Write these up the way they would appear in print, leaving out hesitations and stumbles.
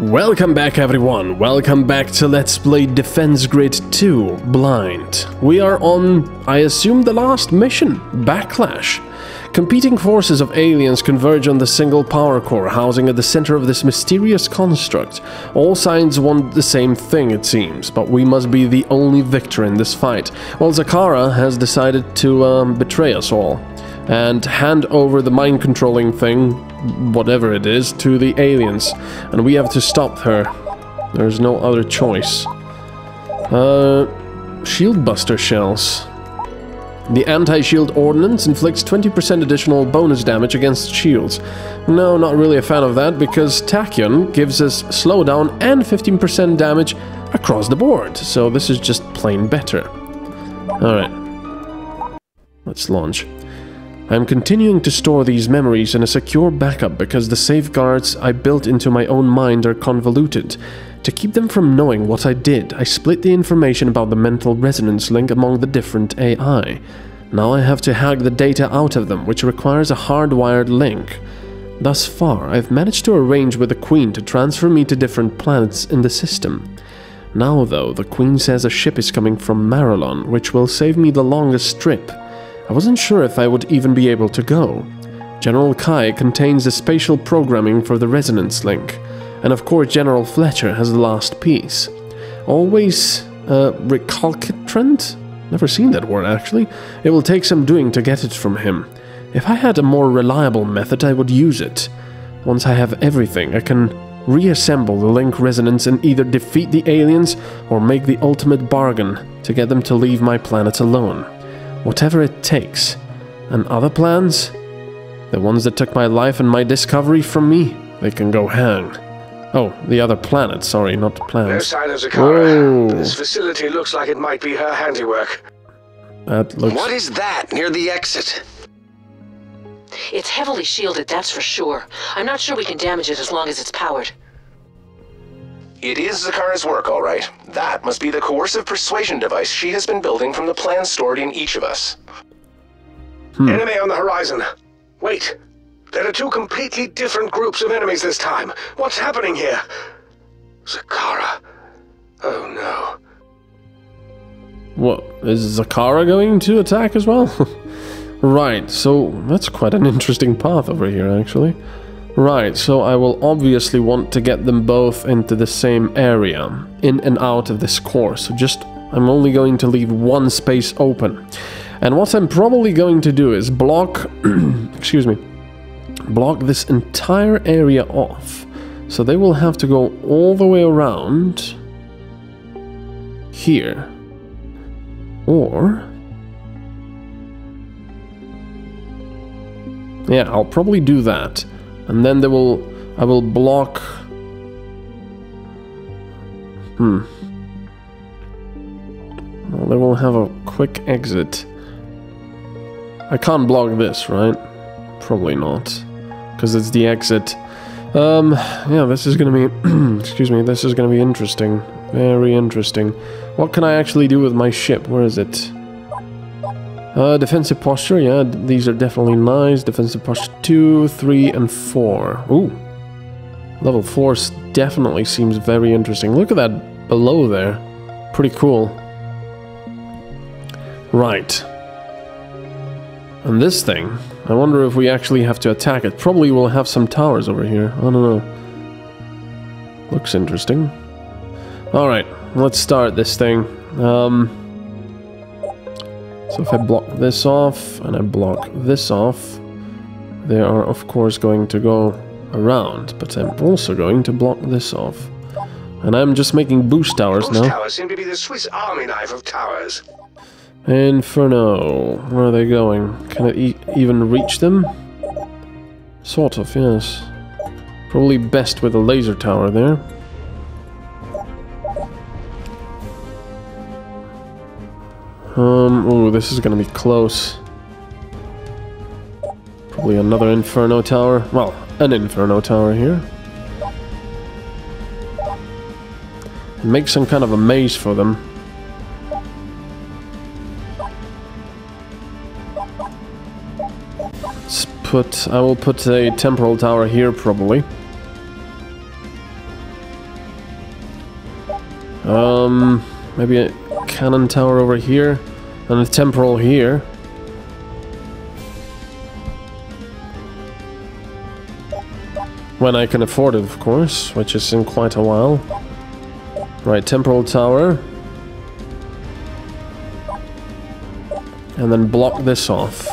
Welcome back everyone, welcome back to Let's Play Defense Grid 2 Blind. We are on, I assume, the last mission, Backlash. Competing forces of aliens converge on the single power core housing at the center of this mysterious construct. All signs want the same thing, it seems, but we must be the only victor in this fight, while Zakara has decided to betray us all and hand over the mind-controlling thing, whatever it is, to the aliens, and we have to stop her. There's no other choice. Shield buster shells. The anti-shield ordnance inflicts 20% additional bonus damage against shields. No, not really a fan of that, because Tachyon gives us slowdown and 15% damage across the board, so this is just plain better. Alright. Let's launch. I'm continuing to store these memories in a secure backup because the safeguards I built into my own mind are convoluted. To keep them from knowing what I did, I split the information about the mental resonance link among the different AI. Now I have to hack the data out of them, which requires a hardwired link. Thus far, I've managed to arrange with the Queen to transfer me to different planets in the system. Now though, the Queen says a ship is coming from Marilon, which will save me the longest trip. I wasn't sure if I would even be able to go. General Kai contains the spatial programming for the resonance link, and of course General Fletcher has the last piece. Always recalcitrant? Never seen that word actually. It will take some doing to get it from him. If I had a more reliable method, I would use it. Once I have everything, I can reassemble the link resonance and either defeat the aliens or make the ultimate bargain to get them to leave my planet alone. Whatever it takes. And other plans? The ones that took my life and my discovery from me? They can go hang. Oh, the other planet, sorry, not plans. No sign of Zakara. This facility looks like it might be her handiwork. That looks... What is that near the exit? It's heavily shielded, that's for sure. I'm not sure we can damage it as long as it's powered. It is Zakara's work, all right. That must be the coercive persuasion device she has been building from the plans stored in each of us. Enemy on the horizon. Wait. There are two completely different groups of enemies this time. What's happening here? Zakara. Oh, no. What? Is Zakara going to attack as well? Right, so that's quite an interesting path over here, actually. Right, so I will obviously want to get them both into the same area, in and out of this core, so just, I'm only going to leave one space open. And what I'm probably going to do is block, excuse me, block this entire area off. So they will have to go all the way around here, or... yeah, I'll probably do that. And then they will... I will block... Well, they will have a quick exit. I can't block this, right? Probably not. Because it's the exit. Yeah, this is gonna be... excuse me, this is gonna be interesting. Very interesting. What can I actually do with my ship? Where is it? Defensive posture, yeah, these are definitely nice. Defensive posture 2, 3, and 4. Ooh. Level 4 definitely seems very interesting. Look at that below there. Pretty cool. Right. And this thing, I wonder if we actually have to attack it. Probably we'll have some towers over here. I don't know. Looks interesting. Alright, let's start this thing. So if I block this off, and I block this off, they are of course going to go around, but I'm also going to block this off. And I'm just making boost towers now. Boost towers seem to be the Swiss army knife of towers. Inferno. Where are they going? Can I even reach them? Sort of, yes. Probably best with a laser tower there. Ooh, this is gonna be close. Probably another Inferno Tower. Well, an Inferno Tower here. Make some kind of a maze for them. Let's put... I will put a Temporal Tower here, probably. Maybe a cannon tower over here and a temporal here. When I can afford it, of course, which is in quite a while. Right, temporal tower. And then block this off.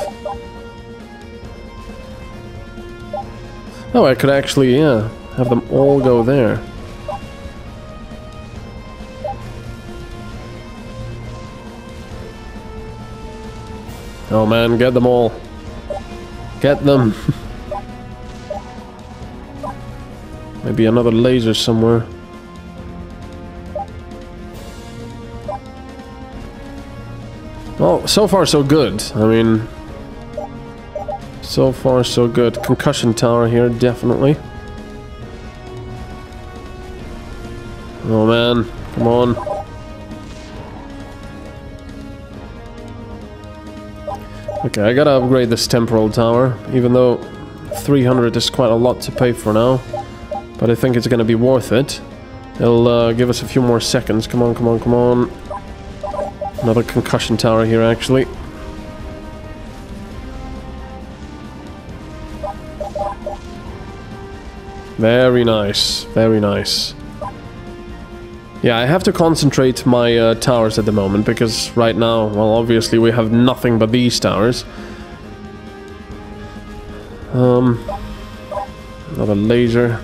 Oh, I could actually, yeah, have them all go there. Oh man, get them all. Get them. Maybe another laser somewhere. Well, so far so good. I mean, so far so good. Concussion tower here, definitely. Oh man, come on. Okay, I gotta upgrade this temporal tower, even though 300 is quite a lot to pay for now. But I think it's going to be worth it. It'll give us a few more seconds. Come on, come on, come on. Another concussion tower here, actually. Very nice. Very nice. Yeah, I have to concentrate my towers at the moment, because right now, well, obviously we have nothing but these towers. Another laser.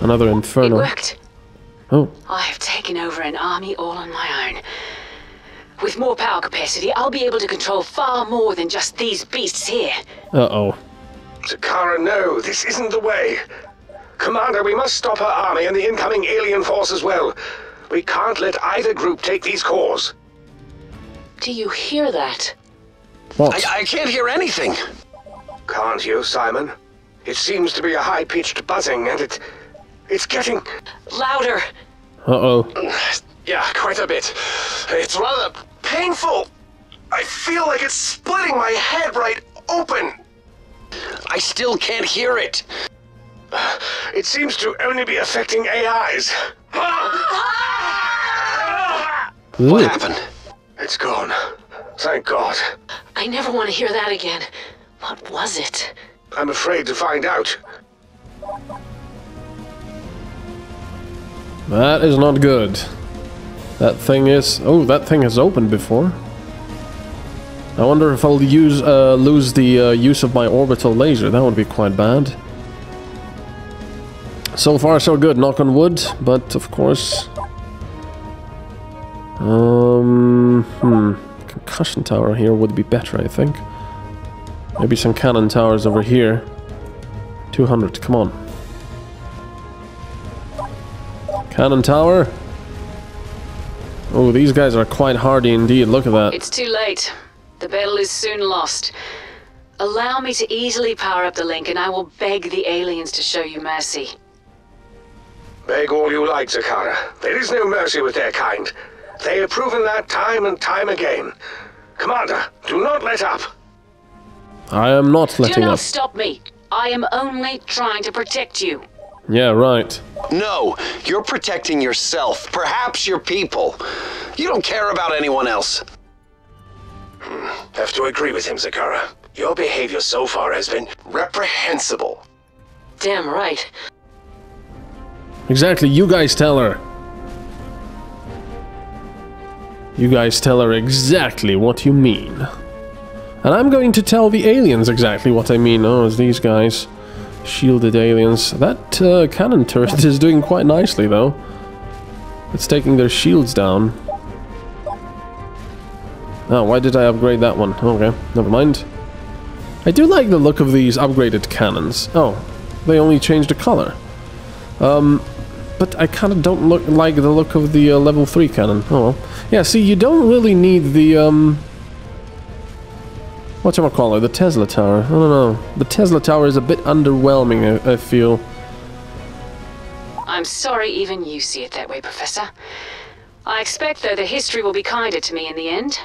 Another inferno. It worked. Oh. I've taken over an army all on my own. With more power capacity, I'll be able to control far more than just these beasts here. Uh-oh. Zakara, no, this isn't the way. Commander, we must stop her army and the incoming alien force as well. We can't let either group take these cores. Do you hear that? What? I can't hear anything. Can't you, Simon? It seems to be a high-pitched buzzing, and it's getting louder. Uh-oh. Yeah, quite a bit. It's rather painful. I feel like it's splitting my head right open. I still can't hear it. It seems to only be affecting AIs. What happened? It's gone. Thank God. I never want to hear that again. What was it? I'm afraid to find out. That is not good. That thing is... Oh, that thing has opened before. I wonder if I'll use, lose the use of my orbital laser. That would be quite bad. So far so good, knock on wood, but of course... Concussion tower here would be better, I think. Maybe some cannon towers over here. 200, come on. Cannon tower. Oh, these guys are quite hardy indeed. Look at that. It's too late. The battle is soon lost. Allow me to easily power up the link and I will beg the aliens to show you mercy. Beg all you like, Zakara. There is no mercy with their kind. They have proven that time and time again. Commander, do not let up. I am not letting up. Do not stop me. I am only trying to protect you. Yeah, right. No, you're protecting yourself, perhaps your people. You don't care about anyone else. Have to agree with him, Zakara. Your behavior so far has been reprehensible. Damn right. Exactly, you guys tell her. You guys tell her exactly what you mean. And I'm going to tell the aliens exactly what I mean. Oh, it's these guys. Shielded aliens. That cannon turret is doing quite nicely, though. It's taking their shields down. Oh, why did I upgrade that one? Okay, never mind. I do like the look of these upgraded cannons. Oh, they only changed the color. But I kind of don't like the look of the level 3 cannon. Oh, well. Yeah, see, you don't really need the... Whatchamacallit, the Tesla Tower. I don't know. The Tesla Tower is a bit underwhelming, I feel. I'm sorry even you see it that way, Professor. I expect, though, that history will be kinder to me in the end.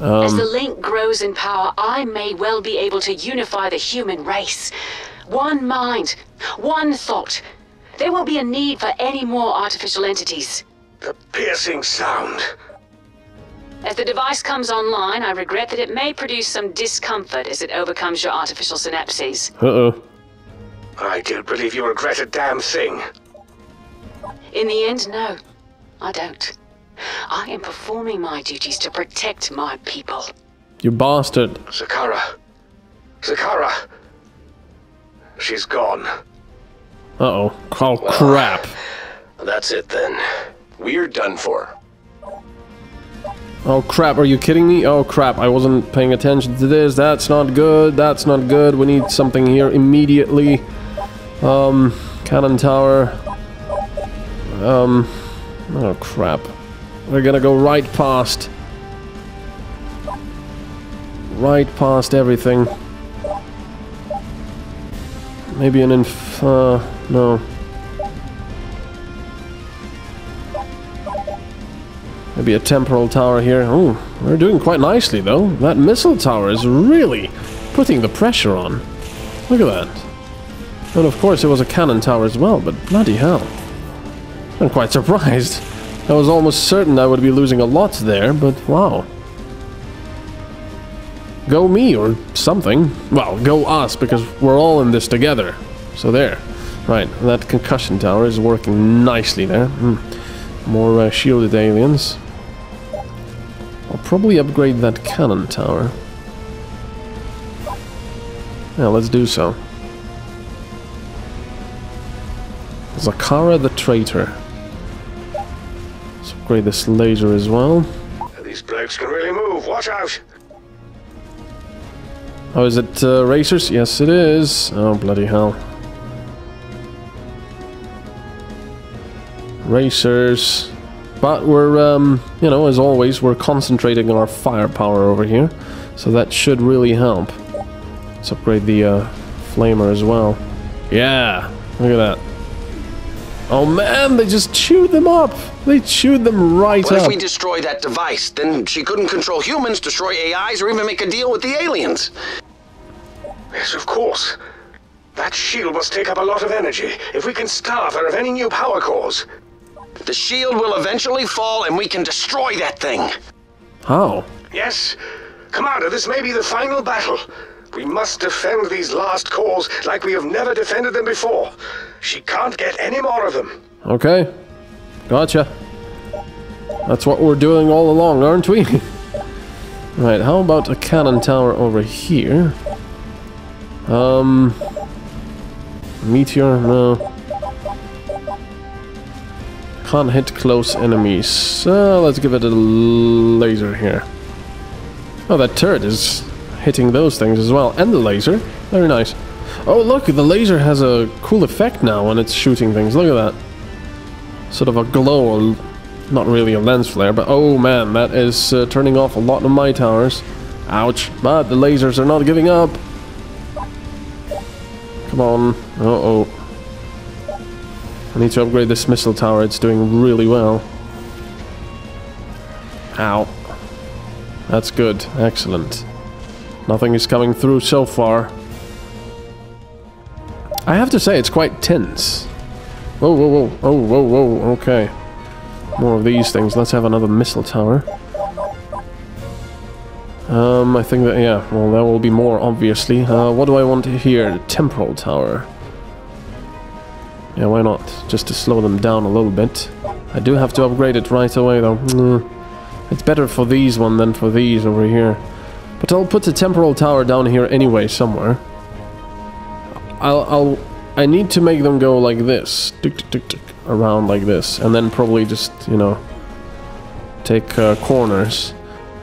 As the link grows in power, I may well be able to unify the human race. One mind, one thought. There will be a need for any more artificial entities. The piercing sound. As the device comes online, I regret that it may produce some discomfort as it overcomes your artificial synapses. Uh-oh. I do believe you regret a damn thing. In the end, no, I don't. I am performing my duties to protect my people. You bastard. Zakara. Zakara. She's gone. Uh-oh. Oh, well, crap. That's it, then. We're done for. Oh crap, are you kidding me? Oh crap, I wasn't paying attention to this. That's not good, that's not good. We need something here immediately. Cannon tower. Oh crap. We're gonna go right past. Right past everything. Maybe an no. Maybe a temporal tower here. Oh, we're doing quite nicely though. That missile tower is really putting the pressure on. Look at that. And of course it was a cannon tower as well, but bloody hell. I'm quite surprised. I was almost certain I would be losing a lot there, but wow. Go me or something. Well, go us, because we're all in this together. So there. Right, that concussion tower is working nicely there. More shielded aliens. I'll probably upgrade that cannon tower. Yeah, let's do so. Zakara the traitor. Let's upgrade this laser as well. These blokes can really move, watch out! Oh, is it racers? Yes, it is. Oh, bloody hell. Racers. But we're, you know, as always, we're concentrating on our firepower over here. So that should really help. Let's upgrade the flamer as well. Yeah! Look at that. Oh man, they just chewed them up! They chewed them right up! But if we destroy that device, then she couldn't control humans, destroy AIs, or even make a deal with the aliens. Yes, of course. That shield must take up a lot of energy. If we can starve her of any new power cores... The shield will eventually fall and we can destroy that thing. How? Yes. Commander, this may be the final battle. We must defend these last cores like we have never defended them before. She can't get any more of them. Okay. Gotcha. That's what we're doing all along, aren't we? Right, how about a cannon tower over here? Meteor? No. Can't hit close enemies. So let's give it a laser here. Oh, that turret is hitting those things as well. And the laser. Very nice. Oh, look, the laser has a cool effect now when it's shooting things. Look at that. Sort of a glow. Not really a lens flare, but oh man, that is turning off a lot of my towers. Ouch. But the lasers are not giving up. Come on. Uh-oh. I need to upgrade this missile tower, it's doing really well. Ow. That's good, excellent. Nothing is coming through so far. I have to say, it's quite tense. Whoa, whoa, whoa, oh, whoa, whoa, okay. More of these things, let's have another missile tower. I think that, yeah, well, there will be more, obviously. What do I want here? Temporal tower. Yeah, why not? Just to slow them down a little bit. I do have to upgrade it right away, though. It's better for these one than for these over here. But I'll put the temporal tower down here anyway, somewhere. I need to make them go like this. Tick, tick, tick, tick, around like this. And then probably just, you know, take corners.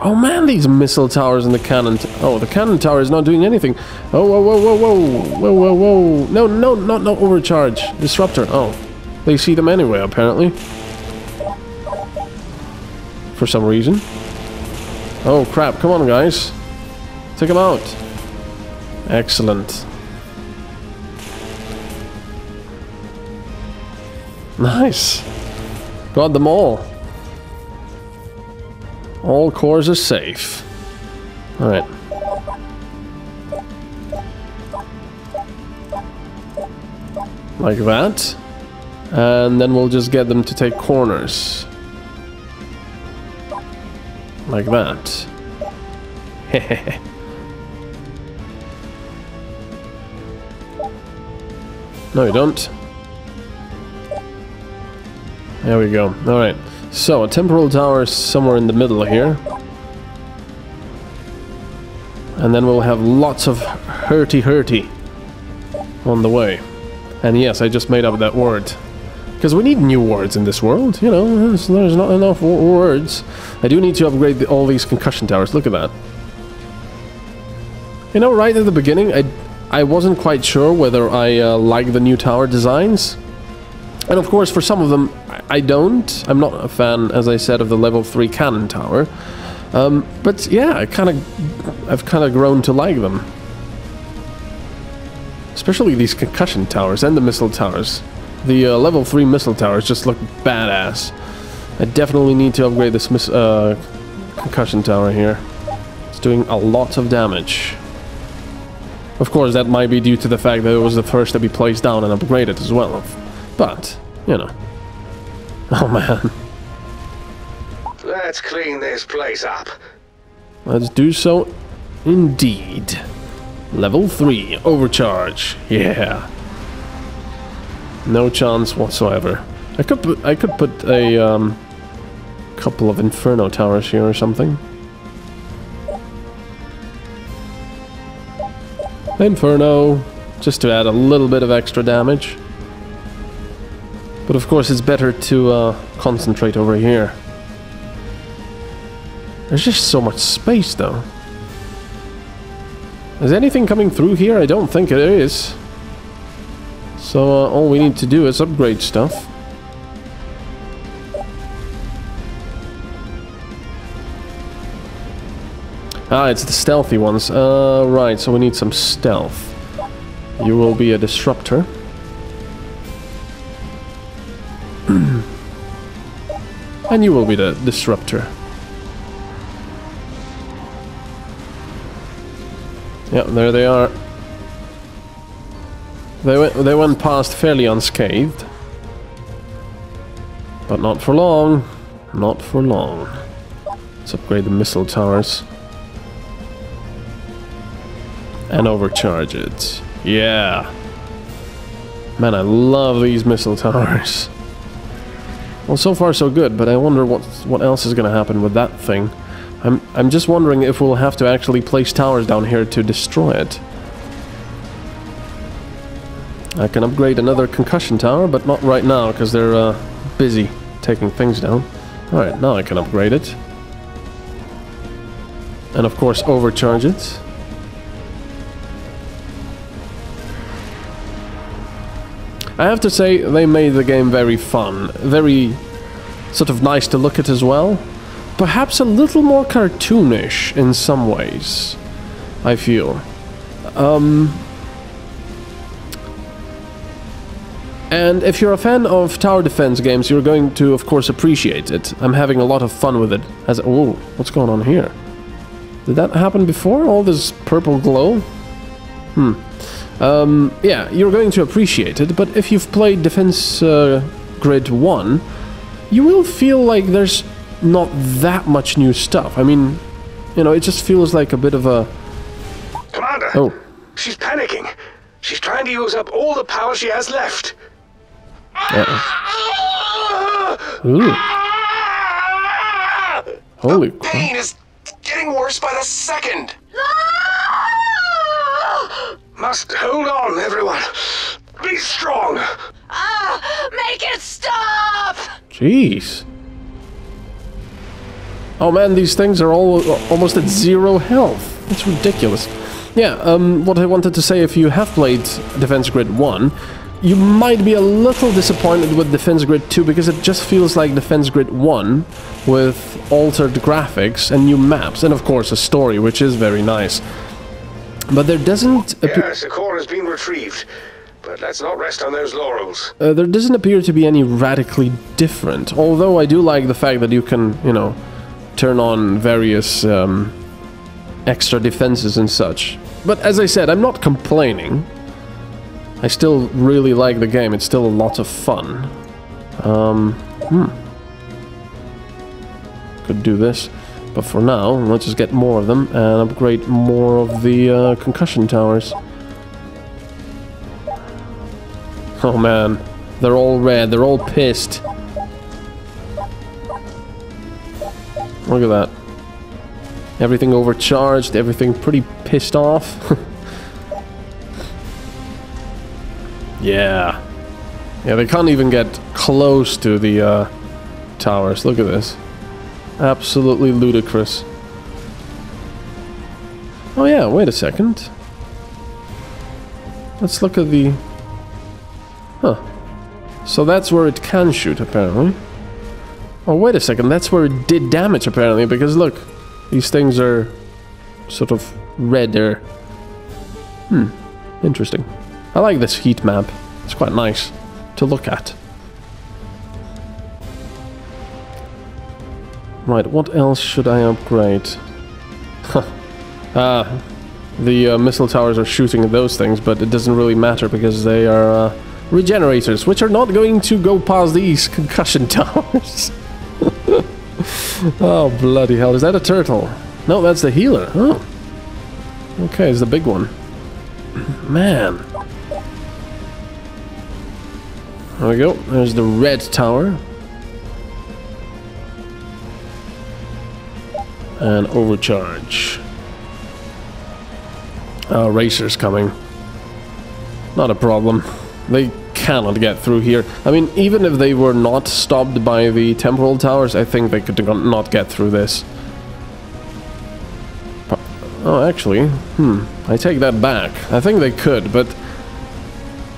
Oh man, these missile towers and the cannon... Oh, the cannon tower is not doing anything. Oh, whoa, whoa, whoa, whoa. Whoa, whoa, whoa. No, no, no, no overcharge. Disruptor. Oh. They see them anyway, apparently. For some reason. Oh, crap. Come on, guys. Take them out. Excellent. Nice. Got them all. All cores are safe. Alright. Like that. And then we'll just get them to take corners. Like that. Hehehe. No, you don't. There we go. Alright. So, a temporal tower is somewhere in the middle here. And then we'll have lots of hurty-hurty on the way. And yes, I just made up that word. Because we need new words in this world, you know, there's not enough words. I do need to upgrade all these concussion towers, look at that. You know, right at the beginning, I wasn't quite sure whether I like the new tower designs. And of course, for some of them, I don't. I'm not a fan, as I said, of the level 3 cannon tower. But yeah, I've kind of grown to like them. Especially these concussion towers and the missile towers. The level 3 missile towers just look badass. I definitely need to upgrade this concussion tower here. It's doing a lot of damage. Of course, that might be due to the fact that it was the first to be placed down and upgraded as well. But, you know. Oh man. Let's clean this place up. Let's do so indeed. Level 3, overcharge. Yeah. No chance whatsoever. I could put a couple of Inferno towers here or something. Inferno, just to add a little bit of extra damage. But of course it's better to concentrate over here. There's just so much space though. Is anything coming through here? I don't think it is. So all we need to do is upgrade stuff. Ah, it's the stealthy ones. Right, so we need some stealth. You will be a disruptor. And you will be the disruptor. Yeah, there they are. They went past fairly unscathed. But not for long. Not for long. Let's upgrade the missile towers. And overcharge it. Yeah. Man, I love these missile towers. Well, so far so good, but I wonder what else is going to happen with that thing. I'm just wondering if we'll have to actually place towers down here to destroy it. I can upgrade another concussion tower, but not right now, because they're busy taking things down. Alright, now I can upgrade it. And of course overcharge it. I have to say, they made the game very fun, very sort of nice to look at as well. Perhaps a little more cartoonish in some ways, I feel. And if you're a fan of tower defense games, you're going to, of course, appreciate it. I'm having a lot of fun with it. Oh, what's going on here? Did that happen before? All this purple glow? Yeah, you're going to appreciate it, but if you've played Defense Grid 1, you will feel like there's not that much new stuff. I mean, you know, it just feels like a bit of a... Commander! Oh. She's panicking! She's trying to use up all the power she has left! Ooh. Holy crap. The pain is getting worse by the second! Must hold on, everyone. Be strong. Make it stop. Jeez. Oh man, these things are all almost at zero health. That's ridiculous. Yeah. What I wanted to say, if you have played Defense Grid 1, you might be a little disappointed with Defense Grid 2 because it just feels like Defense Grid 1 with altered graphics and new maps, and of course a story which is very nice. But there doesn't appear... Yes, the core has been retrieved, but let's not rest on those laurels. There doesn't appear to be any radically different, although I do like the fact that you can, you know, turn on various extra defenses and such. But as I said, I'm not complaining. I still really like the game, it's still a lot of fun. Could do this. But for now, let's just get more of them and upgrade more of the concussion towers. Oh man, they're all red, they're all pissed. Look at that. Everything overcharged, everything pretty pissed off. Yeah. Yeah, they can't even get close to the towers. Look at this. Absolutely ludicrous. Oh yeah, wait a second. Let's look at the... Huh. So that's where it can shoot, apparently. Oh, wait a second, that's where it did damage, apparently, because look. These things are sort of redder. Interesting. I like this heat map. It's quite nice to look at. Right, what else should I upgrade? The missile towers are shooting at those things, but it doesn't really matter because they are regenerators, which are not going to go past these concussion towers. Oh, bloody hell. Is that a turtle? No, that's the healer. Oh. Okay, it's the big one. Man. There we go. There's the red tower. And overcharge. Racers coming. Not a problem. They cannot get through here. I mean, even if they were not stopped by the temporal towers, I think they could not get through this. Oh, actually, I take that back. I think they could, but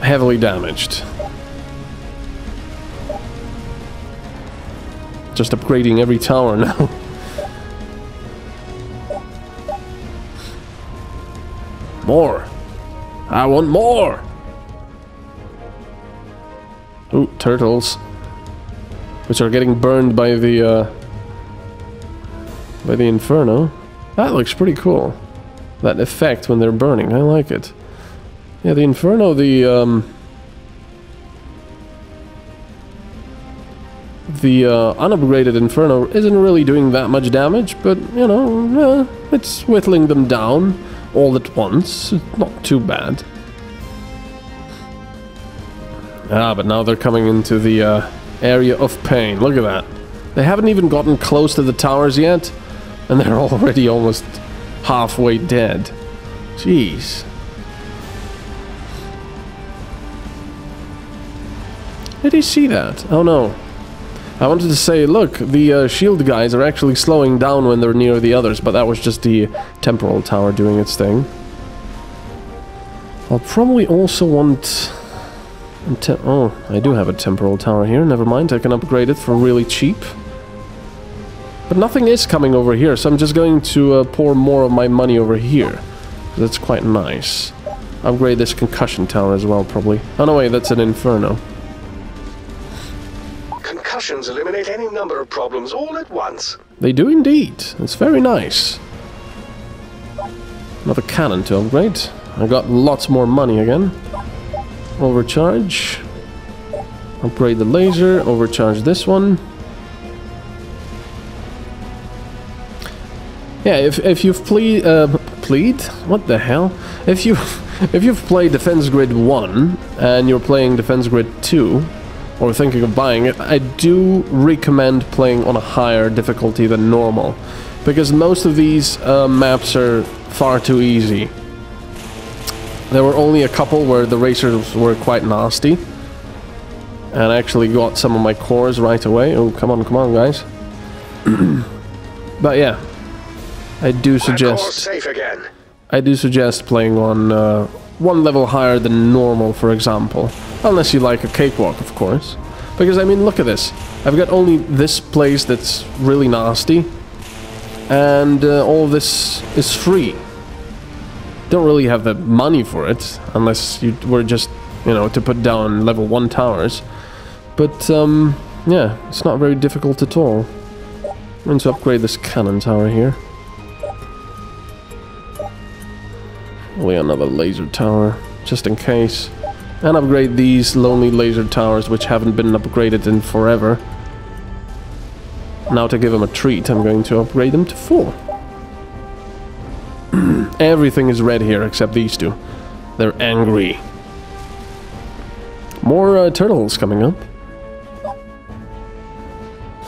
heavily damaged. Just upgrading every tower now. More! I want more! Ooh, turtles, which are getting burned by the inferno. That looks pretty cool. That effect when they're burning, I like it. Yeah, the inferno, the unupgraded inferno isn't really doing that much damage, but you know, it's whittling them down all at once. It's not too bad. Ah, but now they're coming into the area of pain. Look at that. They haven't even gotten close to the towers yet, and they're already almost halfway dead. Jeez. Did you see that? Oh no. I wanted to say, look, the shield guys are actually slowing down when they're near the others, but that was just the temporal tower doing its thing. I'll probably also want... Oh, I do have a temporal tower here. Never mind, I can upgrade it for really cheap. But nothing is coming over here, so I'm just going to pour more of my money over here. That's quite nice. Upgrade this concussion tower as well, probably. Oh no, wait, that's an inferno. Concussions eliminate any number of problems all at once. They do indeed. It's very nice. Another cannon to upgrade. I got lots more money again. Overcharge. Upgrade the laser. Overcharge this one. Yeah, if you've played... What the hell? If you've played Defense Grid 1 and you're playing Defense Grid 2 or thinking of buying it, I do recommend playing on a higher difficulty than normal, because most of these maps are far too easy. There were only a couple where the racers were quite nasty. And I actually got some of my cores right away. Oh, come on, come on, guys. But yeah, I do suggest... Safe again. I do suggest playing on one level higher than normal, for example. Unless you like a cakewalk, of course. Because, I mean, look at this. I've got only this place that's really nasty. And all this is free. Don't really have the money for it, unless you were just, you know, to put down level 1 towers. But, yeah, it's not very difficult at all. I'm going to upgrade this cannon tower here. Only another laser tower, just in case. and upgrade these lonely laser towers, which haven't been upgraded in forever. Now to give them a treat, I'm going to upgrade them to 4. Everything is red here except these two. They're angry. More turtles coming up.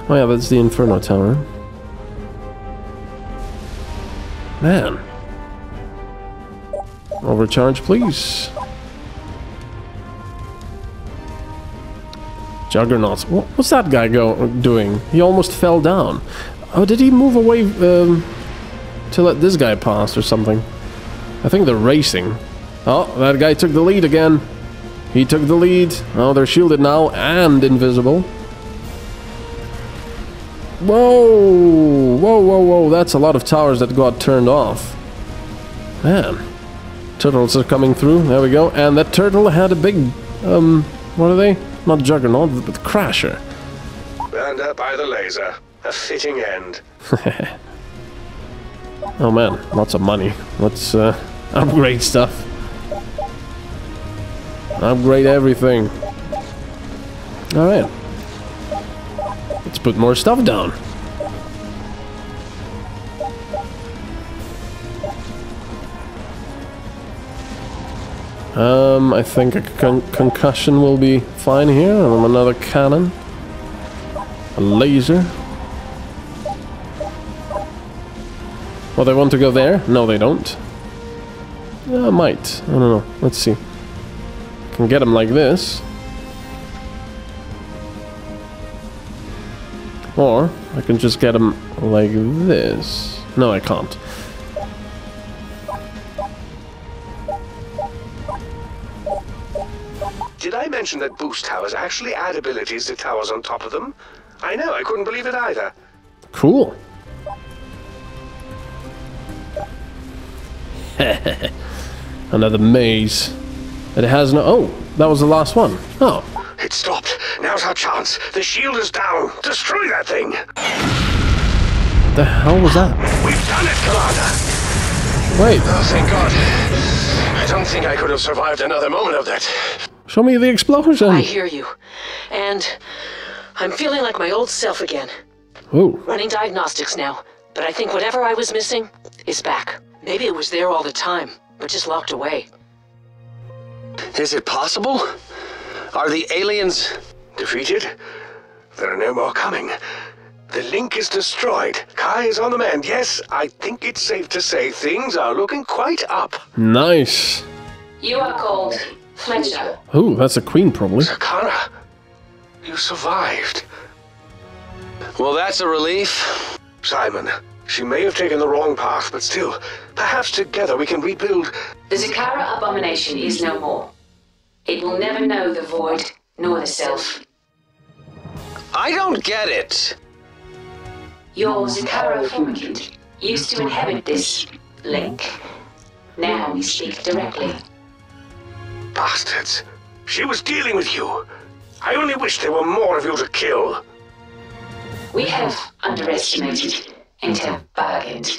Oh yeah, that's the Inferno Tower. Man. Overcharge, please. Juggernauts. What's that guy doing? He almost fell down. Oh, did he move away to let this guy pass or something? I think they're racing. Oh, that guy took the lead again. He took the lead. Oh, they're shielded now and invisible. Whoa! Whoa, whoa, whoa. That's a lot of towers that got turned off. Man. Turtles are coming through. There we go. And that turtle had a big... what are they? Not Juggernaut, but Crasher. Burned up by the laser. A fitting end. Oh man, lots of money. Let's upgrade stuff. Upgrade everything. Alright. Let's put more stuff down. I think a concussion will be fine here. Another cannon. A laser. Oh, they want to go there? No, they don't. I might. I don't know. Let's see. Can get them like this. Or I can just get them like this. No, I can't. Did I mention that boost towers actually add abilities to towers on top of them? I know, I couldn't believe it either. Cool. Another maze. It has no... Oh, that was the last one. Oh. It stopped. Now's our chance. The shield is down. Destroy that thing. The hell was that? We've done it, Commander. Wait. Oh, thank God. I don't think I could have survived another moment of that. Show me the explosion. I hear you. And I'm feeling like my old self again. Ooh. Running diagnostics now. But I think whatever I was missing is back. Maybe it was there all the time, but just locked away. Is it possible? Are the aliens defeated? There are no more coming. The link is destroyed. Kai is on the mend. Yes, I think it's safe to say things are looking quite up. Nice. You are called Fletcher. Ooh, that's a queen probably. Zakara, you survived. Well, that's a relief. Simon, she may have taken the wrong path, but still, perhaps together we can rebuild. The Zakara abomination is no more. It will never know the void, nor the self. I don't get it. Your Zakara formicant used to inhabit this link. Now we speak directly. Bastards. She was dealing with you. I only wish there were more of you to kill. We have underestimated and have bargained,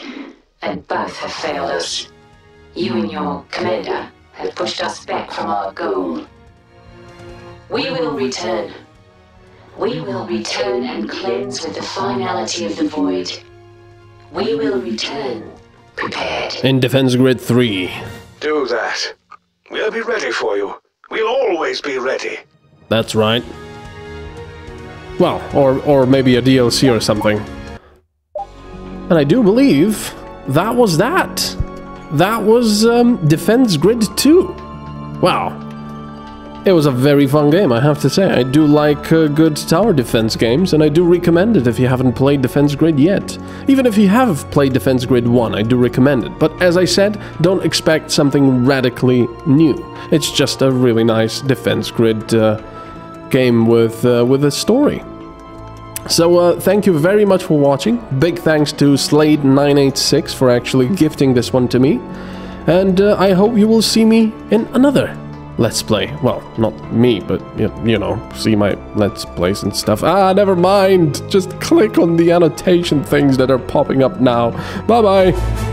and both have failed us. You and your commander have pushed us back from our goal. We will return. We will return and cleanse with the finality of the void. We will return, prepared. In Defense Grid 3. Do that. We'll be ready for you. We'll always be ready. That's right. Well, or maybe a DLC or something. And I do believe that was that. That was Defense Grid 2. Wow. It was a very fun game, I have to say. I do like good tower defense games, and I do recommend it if you haven't played Defense Grid yet. Even if you have played Defense Grid 1, I do recommend it. But as I said, don't expect something radically new. It's just a really nice Defense Grid game with a story. So thank you very much for watching. Big thanks to Slade986 for actually gifting this one to me. And I hope you will see me in another Let's Play. Well, not me, but you know, see my Let's Plays and stuff. Ah, never mind. Just click on the annotation things that are popping up now. Bye-bye.